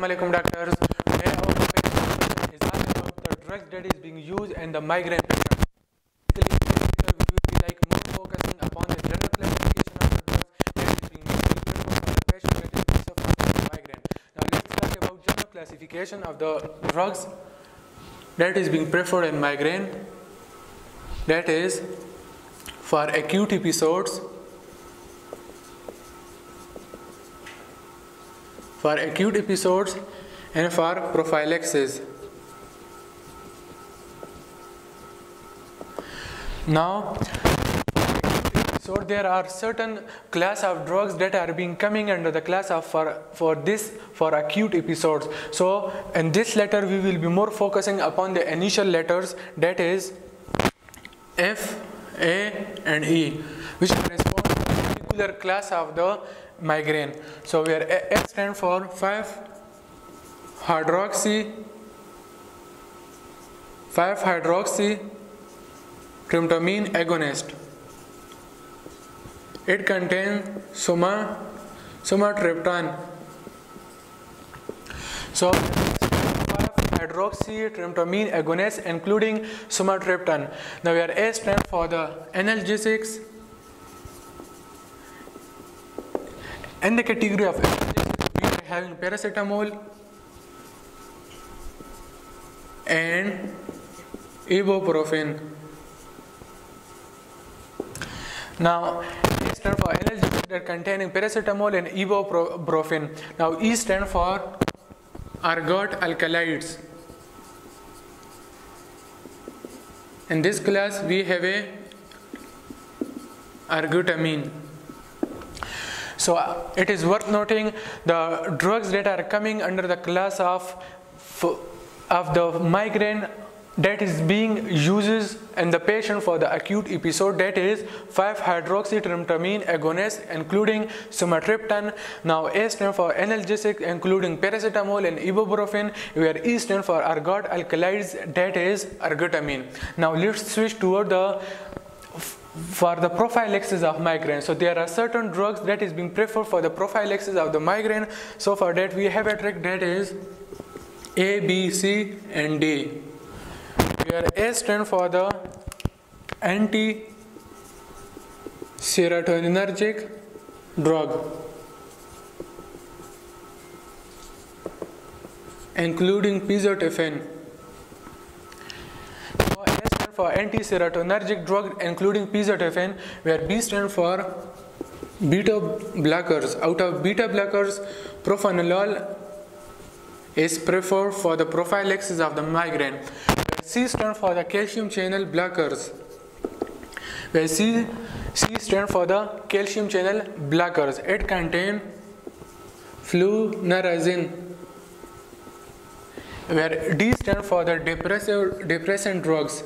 Assalamualaikum doctors. Today our topic is all about the drugs that is being used and the migraine patient. Basically, we will be like more focusing upon the general classification of the drugs that is being used to treat for the patient that is suffering from migraine. Now let's talk about general classification of the drugs that is being preferred in migraine. That is for acute episodes. For acute episodes and for prophylaxis. Now, so there are certain class of drugs that are being coming under the class of for acute episodes. So in this letter we will be more focusing upon the initial letters, that is F, A and E, which correspond to a particular class of the migraine. So where F stands for 5-hydroxy tryptamine agonist. It contains sumatriptan. So 5-hydroxy tryptamine agonist including sumatriptan. Now where A stands for the analgesics. In the category of analgesics, we are having paracetamol and ibuprofen. Now, A stands for analgesics that are containing paracetamol and ibuprofen. Now, E stands for ergot alkaloids. In this class, we have a ergotamine. So it is worth noting the drugs that are coming under the class of the migraine that is being used in the patient for the acute episode, that is 5-hydroxytryptamine agonist including sumatriptan. Now A stands for analgesic including paracetamol and ibuprofen, where E stands for ergot alkaloids, that is ergotamine. Now let's switch toward the for the prophylaxis of migraine. So there are certain drugs that is being preferred for the prophylaxis of the migraine. So for that we have a trick, that is A, B, C and D, where A stands for the anti-serotonergic drug including pizotifen. For anti-serotonergic drug including pizotifen, where B stands for beta blockers. Out of beta blockers, propranolol is preferred for the prophylaxis of the migraine. Where C stands for the calcium channel blockers. Where C stands for the calcium channel blockers. It contains flunarizine. Where D stands for the depressant drugs,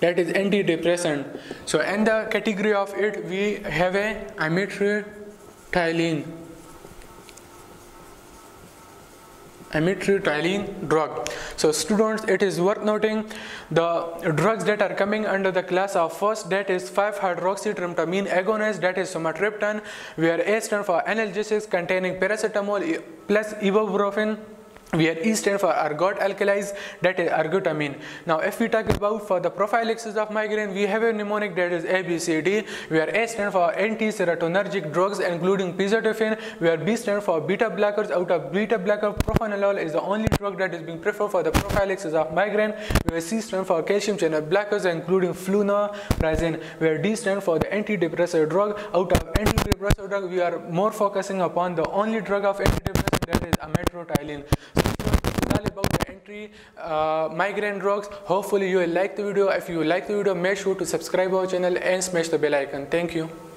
that is antidepressant. So in the category of it, we have a amitriptyline drug. So students, it is worth noting the drugs that are coming under the class of first, that is 5-hydroxytryptamine agonist, that is sumatriptan, where A stands for analgesics containing paracetamol plus ibuprofen, where E stands for ergot alkaloids, that is ergotamine. Now if we talk about for the prophylaxis of migraine, we have a mnemonic, that is ABCD, where A stands for anti-serotonergic drugs including pizotifen, where B stands for beta blockers. Out of beta blocker, propranolol is the only drug that is being preferred for the prophylaxis of migraine, where C stands for calcium channel blockers including flunarizine, where D stands for the antidepressant drug. Out of antidepressant drug, we are more focusing upon the only drug of antidepressant, that is amitriptyline. All about the migraine drugs. Hopefully you will like the video. If you like the video, make sure to subscribe our channel and smash the bell icon. Thank you.